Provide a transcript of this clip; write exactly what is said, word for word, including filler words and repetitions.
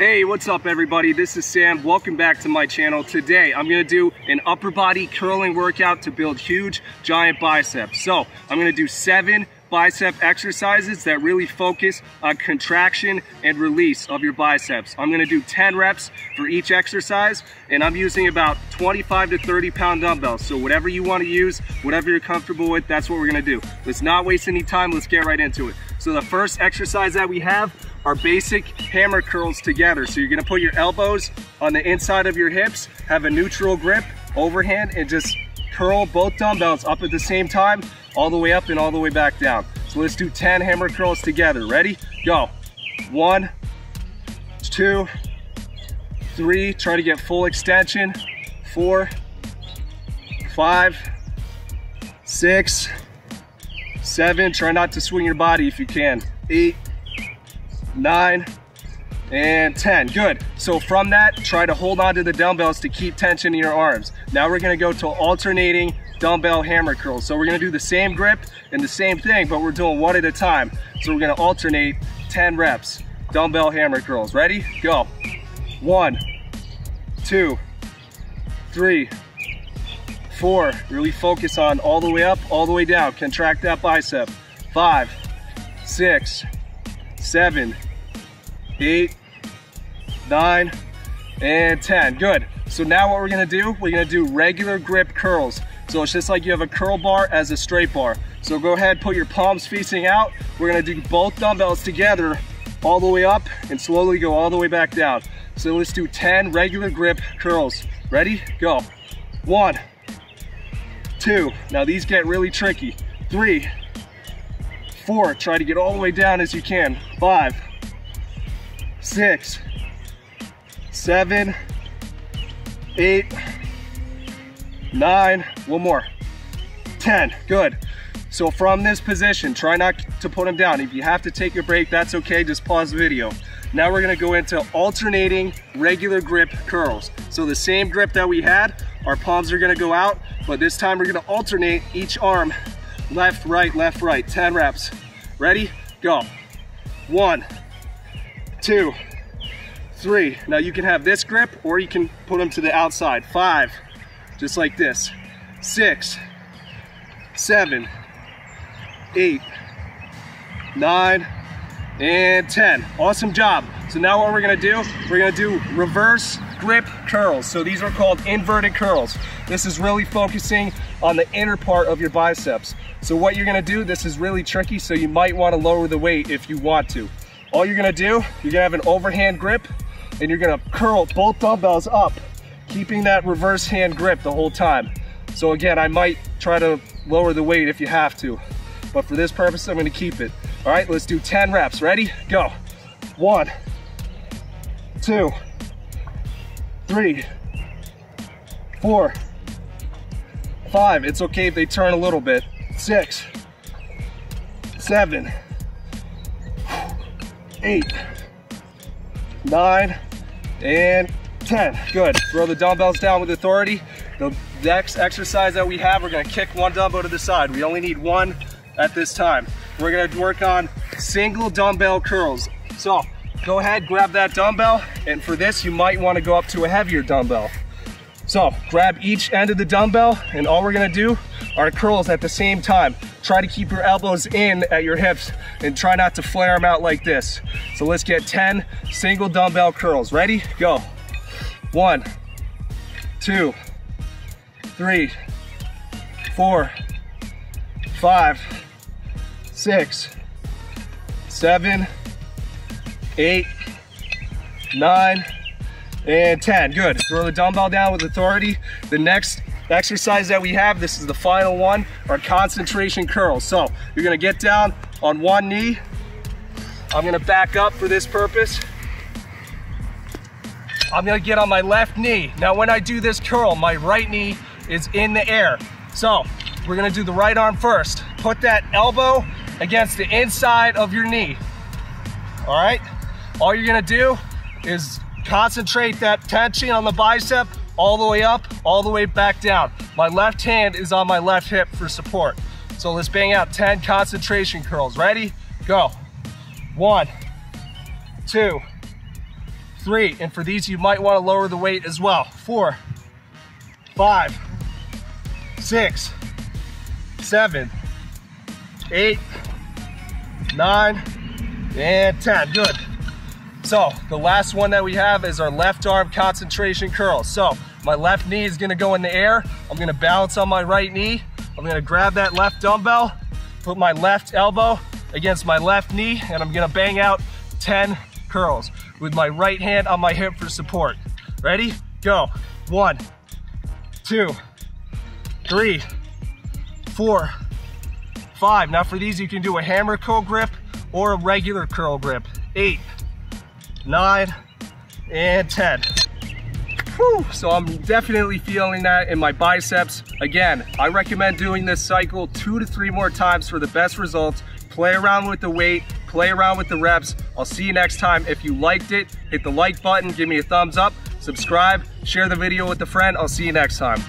Hey, what's up everybody? This is Sam. Welcome back to my channel. Today, I'm gonna do an upper body curling workout to build huge, giant biceps. So, I'm gonna do seven bicep exercises that really focus on contraction and release of your biceps. I'm gonna do ten reps for each exercise, and I'm using about twenty-five to thirty pound dumbbells. So whatever you wanna use, whatever you're comfortable with, that's what we're gonna do. Let's not waste any time, let's get right into it. So the first exercise that we have are basic hammer curls together. So you're gonna put your elbows on the inside of your hips, have a neutral grip, overhand, and just curl both dumbbells up at the same time, all the way up and all the way back down. So let's do ten hammer curls together. Ready? Go. One, two, three, try to get full extension. Four, five, six, seven, try not to swing your body if you can. Eight, nine, and ten, good. So from that, try to hold on to the dumbbells to keep tension in your arms. Now we're gonna go to alternating dumbbell hammer curls. So we're gonna do the same grip and the same thing, but we're doing one at a time. So we're gonna alternate ten reps, dumbbell hammer curls. Ready? Go. One, two, three, four. Really focus on all the way up, all the way down. Contract that bicep. Five, six, seven, eight, nine, and ten. Good. So now what we're gonna do, we're gonna do regular grip curls. So it's just like you have a curl bar as a straight bar. So go ahead, put your palms facing out. We're gonna do both dumbbells together all the way up and slowly go all the way back down. So let's do ten regular grip curls. Ready? Go. One, two. Now these get really tricky. Three, four. Try to get all the way down as you can. Five, six, seven, eight, nine, one more, ten, good. So from this position, try not to put them down. If you have to take a break, that's okay, just pause the video. Now we're gonna go into alternating regular grip curls. So the same grip that we had, our palms are gonna go out, but this time we're gonna alternate each arm, left, right, left, right, ten reps. Ready? Go. One, two, three. Now you can have this grip or you can put them to the outside. Five, just like this. Six, seven, eight, nine, and ten. Awesome job. So now what we're gonna do, we're gonna do reverse grip curls. So these are called inverted curls. This is really focusing on the inner part of your biceps. So what you're gonna do, this is really tricky, so you might wanna lower the weight if you want to. All you're gonna do, you're gonna have an overhand grip and you're gonna curl both dumbbells up, keeping that reverse hand grip the whole time. So again, I might try to lower the weight if you have to, but for this purpose, I'm gonna keep it. All right, let's do ten reps. Ready? Go. One, two, three, four, five. It's okay if they turn a little bit. Six, seven, eight, nine, and ten. Good. Throw the dumbbells down with authority. The next exercise that we have, we're gonna kick one dumbbell to the side. We only need one at this time. We're gonna work on single dumbbell curls. So go ahead, grab that dumbbell, and for this, you might wanna go up to a heavier dumbbell. So grab each end of the dumbbell, and all we're gonna do are curls at the same time. Try to keep your elbows in at your hips and try not to flare them out like this. So let's get ten single dumbbell curls. Ready? Go. One, two, three, four, five, six, seven, eight, nine, and ten. Good. Throw the dumbbell down with authority. The next exercise that we have, this is the final one, our concentration curls. So you're gonna get down on one knee. I'm gonna back up for this purpose. I'm gonna get on my left knee. Now when I do this curl, my right knee is in the air. So we're gonna do the right arm first. Put that elbow against the inside of your knee. All right? All you're gonna do is concentrate that tension on the bicep all the way up, all the way back down. My left hand is on my left hip for support. So let's bang out ten concentration curls. Ready? Go. One, two, three, and for these you might want to lower the weight as well, four, five, six, seven, eight, nine, and ten, good. So the last one that we have is our left arm concentration curl. So my left knee is gonna go in the air, I'm gonna balance on my right knee, I'm gonna grab that left dumbbell, put my left elbow against my left knee, and I'm gonna bang out ten curls with my right hand on my hip for support. Ready? Go. One, two, three, four, five. Now for these you can do a hammer curl grip or a regular curl grip. Eight, nine, and ten. Whew. So I'm definitely feeling that in my biceps. Again, I recommend doing this cycle two to three more times for the best results. Play around with the weight, play around with the reps. I'll see you next time. If you liked it, hit the like button, give me a thumbs up, subscribe, share the video with a friend. I'll see you next time.